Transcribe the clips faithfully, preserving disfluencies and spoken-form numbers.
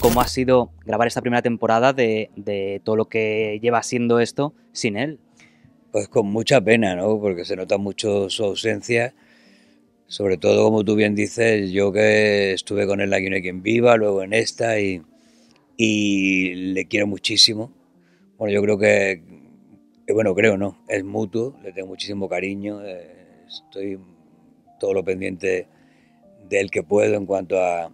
¿Cómo ha sido grabar esta primera temporada de, de todo lo que lleva siendo esto sin él? Pues con mucha pena, ¿no? Porque se nota mucho su ausencia, sobre todo, como tú bien dices, yo que estuve con él en Aquí No Hay Quien Viva, luego en esta, y, y le quiero muchísimo. Bueno, yo creo que, bueno, creo no, es mutuo, le tengo muchísimo cariño, eh, estoy todo lo pendiente de él que puedo en cuanto a,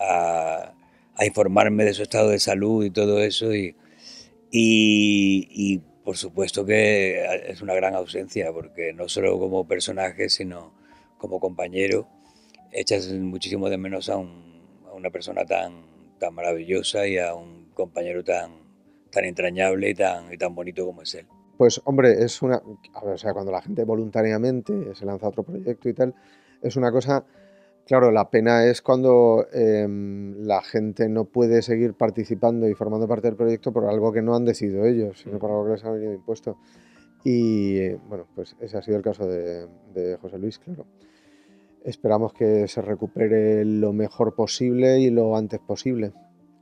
a, a informarme de su estado de salud y todo eso, y, y, y por supuesto que es una gran ausencia, porque no solo como personaje, sino como compañero, echas muchísimo de menos a, un, a una persona tan, tan maravillosa y a un compañero tan, tan entrañable y tan, y tan bonito como es él. Pues hombre, es una, a ver, o sea, cuando la gente voluntariamente se lanza a otro proyecto y tal, es una cosa, claro, la pena es cuando eh, la gente no puede seguir participando y formando parte del proyecto por algo que no han decidido ellos, sino por algo que les ha venido impuesto. Y bueno, pues ese ha sido el caso de, de José Luis, claro. Esperamos que se recupere lo mejor posible y lo antes posible.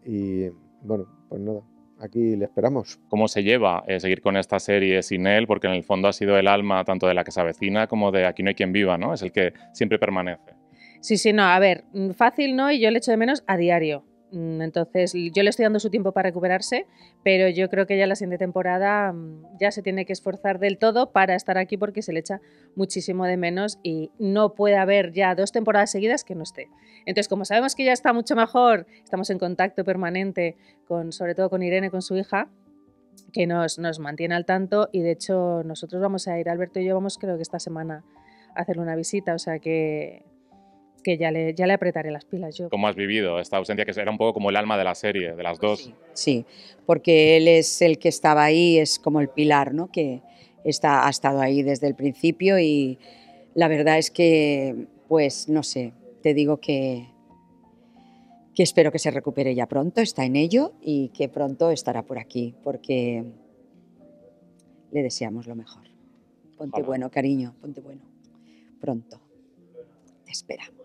Y bueno, pues nada, aquí le esperamos. ¿Cómo se lleva eh, seguir con esta serie sin él? Porque en el fondo ha sido el alma tanto de La que se avecina como de Aquí no hay quien viva, ¿no? Es el que siempre permanece. Sí, sí, no, a ver, fácil no, y yo le echo de menos a diario. Entonces, yo le estoy dando su tiempo para recuperarse, pero yo creo que ya la siguiente temporada ya se tiene que esforzar del todo para estar aquí, porque se le echa muchísimo de menos y no puede haber ya dos temporadas seguidas que no esté. Entonces, como sabemos que ya está mucho mejor, estamos en contacto permanente, con, sobre todo con Irene, con su hija, que nos, nos mantiene al tanto, y de hecho nosotros vamos a ir, Alberto y yo vamos creo que esta semana a hacerle una visita, o sea que... que ya le, ya le apretaré las pilas yo. ¿Cómo has vivido esta ausencia, que era un poco como el alma de la serie, de las dos? Sí, sí, porque él es el que estaba ahí, es como el pilar, ¿no? Que está, ha estado ahí desde el principio, y la verdad es que, pues no sé, te digo que, que espero que se recupere ya pronto, está en ello, y que pronto estará por aquí, porque le deseamos lo mejor. Ponte bueno, cariño, ponte bueno. Pronto. Te esperamos.